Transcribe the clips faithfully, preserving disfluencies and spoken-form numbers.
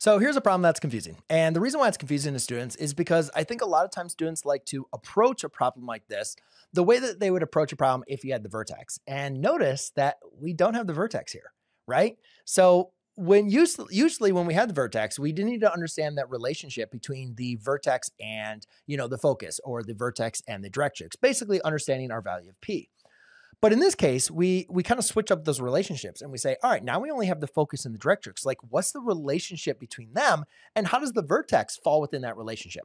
So here's a problem that's confusing. And the reason why it's confusing to students is because I think a lot of times students like to approach a problem like this the way that they would approach a problem if you had the vertex. And notice that we don't have the vertex here, right? So when usually when we had the vertex, we didn't need to understand that relationship between the vertex and, you know, the focus, or the vertex and the directrix, basically understanding our value of P. But in this case, we we kind of switch up those relationships and we say, all right, now we only have the focus and the directrix. Like, what's the relationship between them, and how does the vertex fall within that relationship?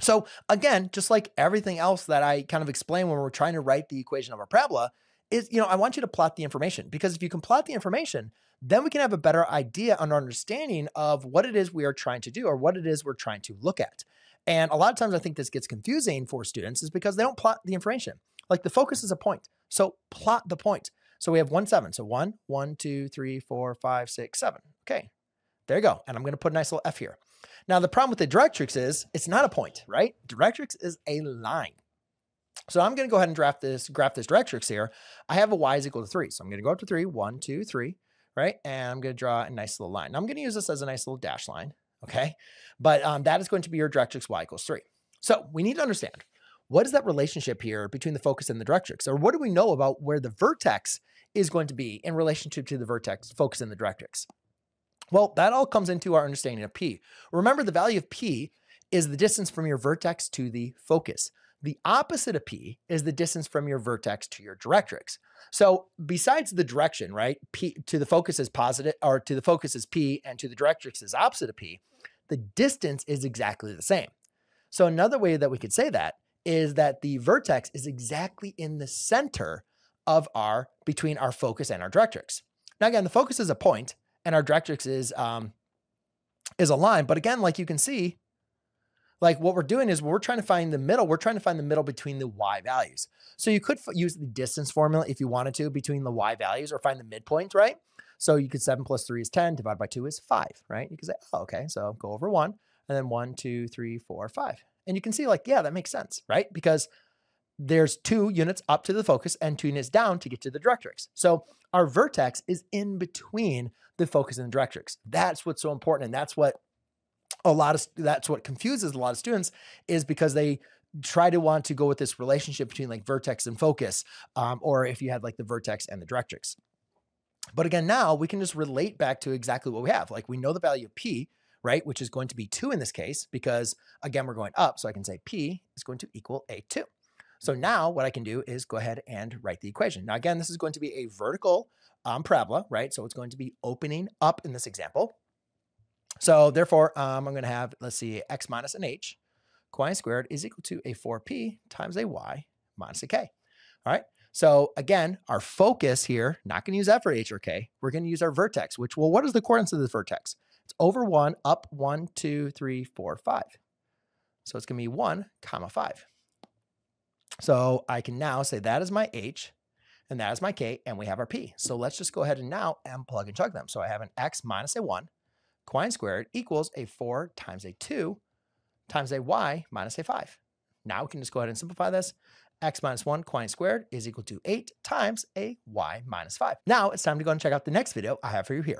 So again, just like everything else that I kind of explain when we're trying to write the equation of our parabola, is, you know, I want you to plot the information, because if you can plot the information, then we can have a better idea and understanding of what it is we are trying to do, or what it is we're trying to look at. And a lot of times I think this gets confusing for students is because they don't plot the information. Like, the focus is a point. So plot the point. So we have one, seven. So one, one, two, three, four, five, six, seven. Okay, there you go. And I'm going to put a nice little F here. Now, the problem with the directrix is it's not a point, right? Directrix is a line. So I'm going to go ahead and draft this, graph this directrix here. I have a y is equal to three. So I'm going to go up to three, one, two, three, right? And I'm going to draw a nice little line. Now I'm going to use this as a nice little dash line, okay? But um, that is going to be your directrix y equals three. So we need to understand, what is that relationship here between the focus and the directrix? Or what do we know about where the vertex is going to be in relationship to the vertex, focus, and the directrix? Well, that all comes into our understanding of P. Remember, the value of P is the distance from your vertex to the focus. The opposite of P is the distance from your vertex to your directrix. So besides the direction, right, P to the focus is positive, or to the focus is P, and to the directrix is opposite of P, the distance is exactly the same. So another way that we could say that is that the vertex is exactly in the center of our, between our focus and our directrix. Now again, the focus is a point and our directrix is, um, is a line. But again, like you can see, like what we're doing is we're trying to find the middle. We're trying to find the middle between the y values. So you could use the distance formula if you wanted to between the y values, or find the midpoint, right? So you could seven plus three is ten, divided by two is five, right? You could say, oh, okay, so go over one, and then one, two, three, four, five. And you can see, like, yeah, that makes sense, right? Because there's two units up to the focus and two units down to get to the directrix. So our vertex is in between the focus and the directrix. That's what's so important. And that's what a lot of, that's what confuses a lot of students, is because they try to want to go with this relationship between like vertex and focus, um, or if you had like the vertex and the directrix. But again, now we can just relate back to exactly what we have. Like, we know the value of P, right? Which is going to be two in this case, because again, we're going up. So I can say P is going to equal a two. So now what I can do is go ahead and write the equation. Now, again, this is going to be a vertical um, parabola, right? So it's going to be opening up in this example. So therefore um, I'm going to have, let's see, X minus an H, quine squared is equal to a four P times a Y minus a K. All right. So again, our focus here, not going to use that for H or K. We're going to use our vertex, which, well, what is the coordinates of the vertex? It's over one, up one, two, three, four, five. So it's going to be one comma five. So I can now say that is my H and that is my K, and we have our P. So let's just go ahead and now and plug and chug them. So I have an X minus a one, quine squared equals a four times a two times a Y minus a five. Now we can just go ahead and simplify this. X minus one quine squared is equal to eight times a Y minus five. Now it's time to go and check out the next video I have for you here.